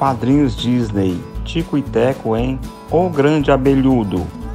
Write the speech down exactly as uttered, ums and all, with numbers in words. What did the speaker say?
Padrinhos Disney, Tico e Teco em O Grande Abelhudo.